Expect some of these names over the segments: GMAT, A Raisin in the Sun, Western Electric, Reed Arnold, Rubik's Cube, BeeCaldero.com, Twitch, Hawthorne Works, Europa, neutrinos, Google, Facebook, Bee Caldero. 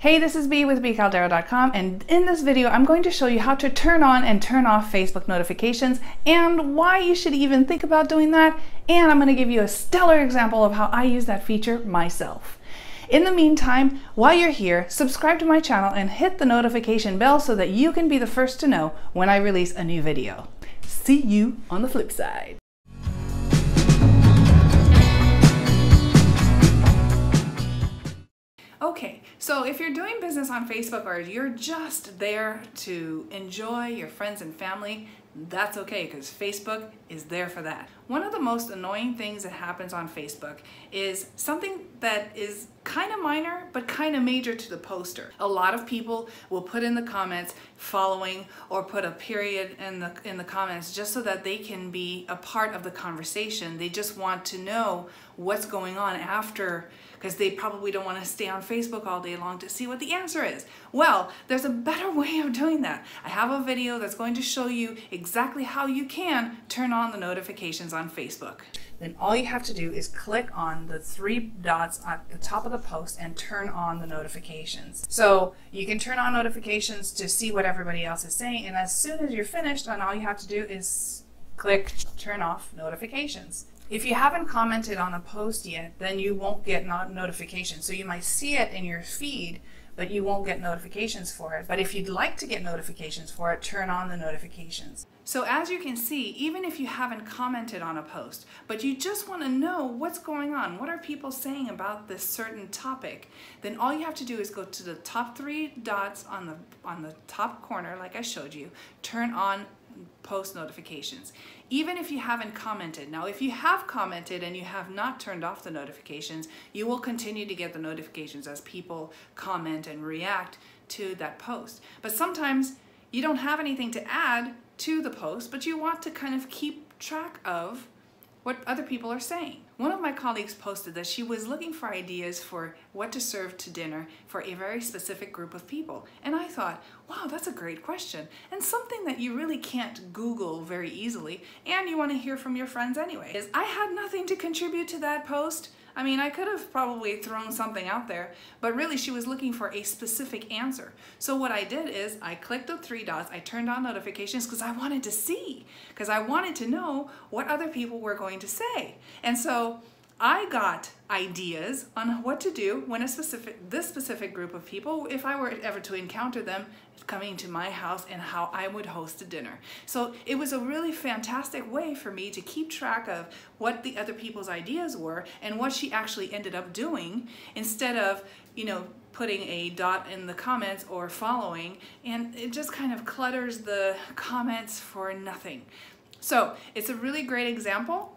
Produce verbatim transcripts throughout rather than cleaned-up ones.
Hey, this is Bee with Bee Caldero dot com, and in this video I'm going to show you how to turn on and turn off Facebook notifications and why you should even think about doing that, and I'm going to give you a stellar example of how I use that feature myself. In the meantime, while you're here, subscribe to my channel and hit the notification bell so that you can be the first to know when I release a new video. See you on the flip side. Okay, so if you're doing business on Facebook or you're just there to enjoy your friends and family, that's okay, because Facebook is there for that. One of the most annoying things that happens on Facebook is something that is kind of minor but kind of major to the poster. A lot of people will put in the comments following or put a period in the in the comments just so that they can be a part of the conversation. They just want to know what's going on after, because they probably don't want to stay on Facebook all day long to see what the answer is. Well, there's a better way of doing that. I have a video that's going to show you exactly how you can turn on the notifications on Facebook. Then all you have to do is click on the three dots at the top of the post and turn on the notifications. So you can turn on notifications to see what everybody else is saying, and as soon as you're finished, then all you have to do is click turn off notifications. If you haven't commented on a post yet, then you won't get notifications. So you might see it in your feed, but you won't get notifications for it. But if you'd like to get notifications for it, turn on the notifications. So as you can see, even if you haven't commented on a post, but you just want to know what's going on, what are people saying about this certain topic, then all you have to do is go to the top three dots on the, on the top corner, like I showed you, turn on post notifications, even if you haven't commented. Now, if you have commented and you have not turned off the notifications, you will continue to get the notifications as people comment and react to that post. But sometimes you don't have anything to add to the post, but you want to kind of keep track of what other people are saying. One of my colleagues posted that she was looking for ideas for what to serve to dinner for a very specific group of people. And I thought, wow, that's a great question, and something that you really can't Google very easily, and you want to hear from your friends anyway. Is I had nothing to contribute to that post. I mean, I could have probably thrown something out there, but really she was looking for a specific answer. So what I did is I clicked the three dots, I turned on notifications because I wanted to see, because I wanted to know what other people were going to say. And so I got ideas on what to do when a specific, this specific group of people, if I were ever to encounter them coming to my house, and how I would host a dinner. So it was a really fantastic way for me to keep track of what the other people's ideas were and what she actually ended up doing, instead of, you know, putting a dot in the comments or following, and it just kind of clutters the comments for nothing. So it's a really great example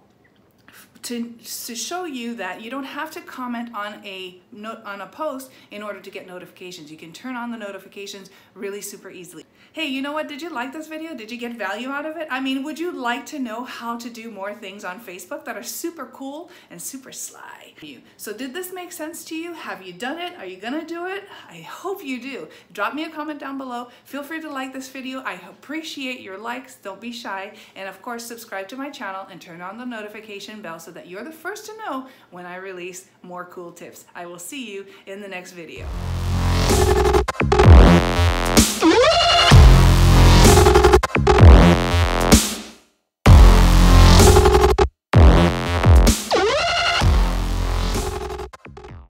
To, to show you that you don't have to comment on a note on a post in order to get notifications. You can turn on the notifications really super easily. Hey, you know what? Did you like this video? Did you get value out of it? I mean, would you like to know how to do more things on Facebook that are super cool and super sly? So did this make sense to you? Have you done it? Are you gonna do it? I hope you do. Drop me a comment down below. Feel free to like this video. I appreciate your likes. Don't be shy. And of course, subscribe to my channel and turn on the notification bell so that you're the first to know when I release more cool tips. I will see you in the next video.